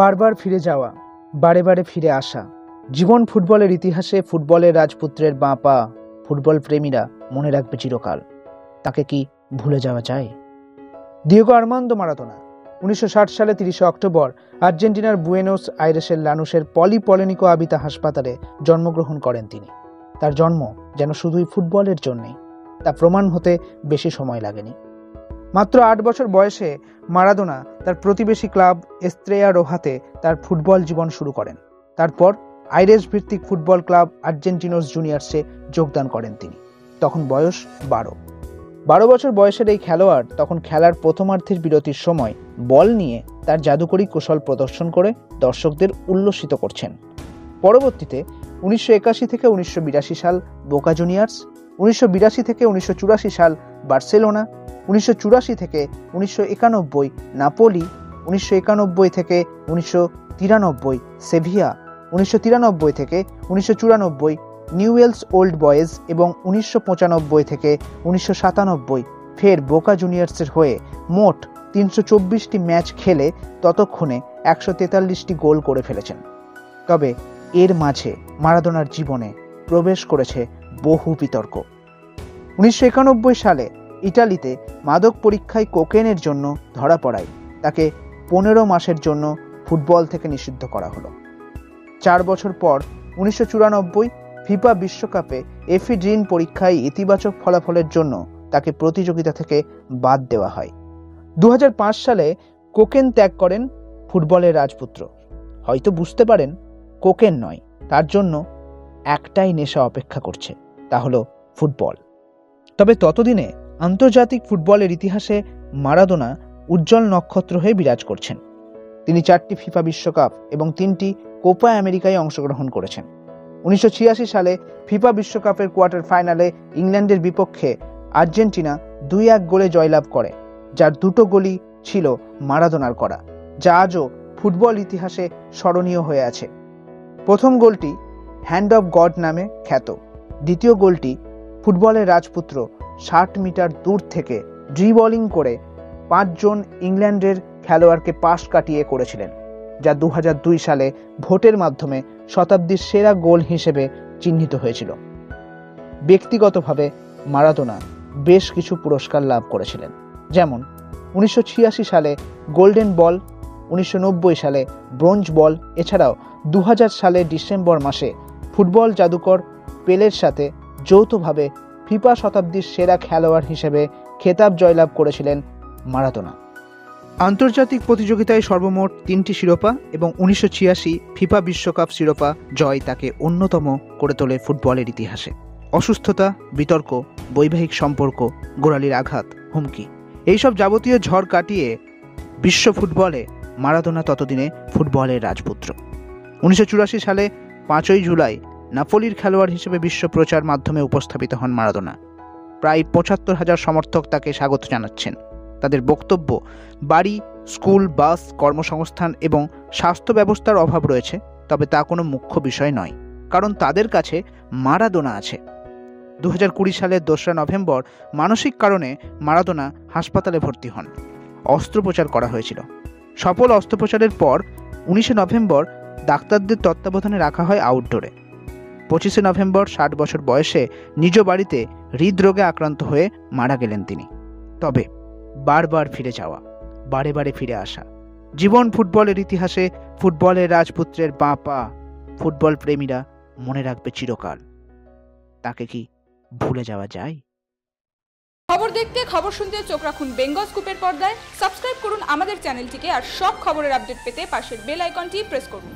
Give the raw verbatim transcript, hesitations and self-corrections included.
বারবার ফিরে যাওয়া, বারে বারে ফিরে আসা। জীবন ফুটবলের ইতিহাসে ফুটবলের রাজপুত্রের বাঁ পা ফুটবল প্রেমীরা মনে রাখবে চিরকাল। তাকে কি ভুলে যাওয়া যায়? ডিয়েগো আর্মান্দো মারাদোনা উনিশশো ষাট সালে তিরিশে অক্টোবর আর্জেন্টিনার বুয়েনোস আইরেসের লানুসের পলি পলেনিকো আবিতা হাসপাতালে জন্মগ্রহণ করেন তিনি। তার জন্ম যেন শুধুই ফুটবলের জন্যেই, তা প্রমাণ হতে বেশি সময় লাগেনি। মাত্র আট বছর বয়সে মারাদোনা তার প্রতিবেশী ক্লাব এস্ত্রেয়া রোহাতে তার ফুটবল জীবন শুরু করেন। তারপর আইরেশ ভিত্তিক ফুটবল ক্লাব আর্জেন্টিনোস জুনিয়র্সে যোগদান করেন তিনি। তখন বয়স বারো। বারো বছর বয়সের এই খেলোয়াড় তখন খেলার প্রথমার্ধের বিরতির সময় বল নিয়ে তার জাদুকরী কৌশল প্রদর্শন করে দর্শকদের উল্লসিত করছেন। পরবর্তীতে উনিশশো একাশি থেকে উনিশশো বিরাশি সাল বোকা জুনিয়র্স, উনিশশো বিরাশি থেকে উনিশশো চুরাশি সাল বার্সেলোনা, উনিশশো চুরাশি থেকে উনিশশো একানব্বই নাপোলি, উনিশশো একানব্বই থেকে উনিশশো তিরানব্বই সেভিয়া, উনিশশো তিরানব্বই থেকে উনিশশো চুরানব্বই নিউয়েলস ওল্ড বয়েজ এবং উনিশশো পঁচানব্বই থেকে উনিশশো সাতানব্বই ফের বোকা জুনিয়র্সের হয়ে মোট তিনশো চব্বিশটি ম্যাচ খেলে ততক্ষণে একশো তেতাল্লিশটি গোল করে ফেলেছেন। তবে এর মাঝে মারাদোনার জীবনে প্রবেশ করেছে বহু বিতর্ক। উনিশশো একানব্বই সালে ইটালিতে মাদক পরীক্ষায় কোকেনের জন্য ধরা পড়ায় তাকে পনেরো মাসের জন্য ফুটবল থেকে নিষিদ্ধ করা হলো। চার বছর পর উনিশশো চুরানব্বই ফিফা বিশ্বকাপে এফিড্রিন পরীক্ষায় ইতিবাচক ফলাফলের জন্য তাকে প্রতিযোগিতা থেকে বাদ দেওয়া হয়। দু হাজার পাঁচ সালে কোকেন ত্যাগ করেন ফুটবলের রাজপুত্র। হয়তো বুঝতে পারেন কোকেন নয়, তার জন্য একটাই নেশা অপেক্ষা করছে, তা হলো ফুটবল। তবে ততদিনে আন্তর্জাতিক ফুটবলের ইতিহাসে মারাদোনা উজ্জ্বল নক্ষত্র হয়ে বিরাজ করছেন। তিনি চারটি ফিফা বিশ্বকাপ এবং তিনটি কোপা আমেরিকায় অংশগ্রহণ করেছেন। উনিশশো ছিয়াশি সালে ফিফা বিশ্বকাপের কোয়ার্টার ফাইনালে ইংল্যান্ডের বিপক্ষে আর্জেন্টিনা দুই এক গোলে জয়লাভ করে, যার দুটো গোলই ছিল মারাদোনার করা, যা আজও ফুটবল ইতিহাসে স্মরণীয় হয়ে আছে। প্রথম গোলটি হ্যান্ড অফ গড নামে খ্যাত। দ্বিতীয় গোলটি ফুটবলের রাজপুত্র ষাট মিটার দূর থেকে ড্রিবলিং করে পাঁচজন ইংল্যান্ডের খেলোয়াড়কে পাশ কাটিয়ে করেছিলেন, যা দু হাজার দুই সালে ভোটের মাধ্যমে শতাব্দীর সেরা গোল হিসেবে চিহ্নিত হয়েছিল। ব্যক্তিগতভাবে মারাদোনা বেশ কিছু পুরস্কার লাভ করেছিলেন, যেমন উনিশশো ছিয়াশি সালে গোল্ডেন বল, উনিশশো নব্বই সালে ব্রোঞ্জ বল। এছাড়াও দু হাজার সালে ডিসেম্বর মাসে ফুটবল জাদুকর পেলের সাথে যৌথভাবে ফিফা শতাব্দীর সেরা খেলোয়াড় হিসেবে খেতাব জয়লাভ করেছিলেন মারাদোনা। আন্তর্জাতিক প্রতিযোগিতায় সর্বমোট তিনটি শিরোপা এবং উনিশশো ছিয়াশি ফিফা বিশ্বকাপ শিরোপা জয় তাকে অন্যতম করে তোলে ফুটবলের ইতিহাসে। অসুস্থতা, বিতর্ক, বৈবাহিক সম্পর্ক, গোড়ালির আঘাত, হুমকি, এইসব যাবতীয় ঝড় কাটিয়ে বিশ্ব ফুটবলে মারাদোনা ততদিনে ফুটবলের রাজপুত্র। উনিশশো চুরাশি সালে পাঁচই জুলাই নাপোলির খেলোয়াড় হিসেবে বিশ্ব প্রচার মাধ্যমে উপস্থাপিত হন মারাদোনা। প্রায় পঁচাত্তর হাজার সমর্থক তাকে স্বাগত জানাচ্ছেন। তাদের বক্তব্য, বাড়ি, স্কুল, বাস, কর্মসংস্থান এবং স্বাস্থ্য ব্যবস্থার অভাব রয়েছে, তবে তা কোনো মুখ্য বিষয় নয়, কারণ তাদের কাছে মারাদোনা আছে। দু হাজার কুড়ি সালের দোসরা নভেম্বর মানসিক কারণে মারাদোনা হাসপাতালে ভর্তি হন। অস্ত্রোপচার করা হয়েছিল। সফল অস্ত্রোপচারের পর উনিশে নভেম্বর ডাক্তারদের তত্ত্বাবধানে রাখা হয় আউটডোরে। পঁচিশে নভেম্বর ষাট বছর বয়সে নিজ বাড়িতে হৃদরোগে আক্রান্ত হয়ে মারা গেলেন তিনি। তবে বারবার ফিরে যাওয়া, বারে বারে ফিরে আসা, জীবন ফুটবলের ইতিহাসে ফুটবলের রাজপুত্রের বাঁ পা ফুটবল প্রেমীরা মনে রাখবে চিরকাল। তাকে কি ভুলে যাওয়া যায়? খবর দেখতে, খবর শুনতে চোখ রাখুন বেঙ্গল স্কুপের পর্দায়। সাবস্ক্রাইব করুন আমাদের চ্যানেলটিকে, আর সব খবরের আপডেট পেতে পাশের বেল আইকনটি প্রেস করুন।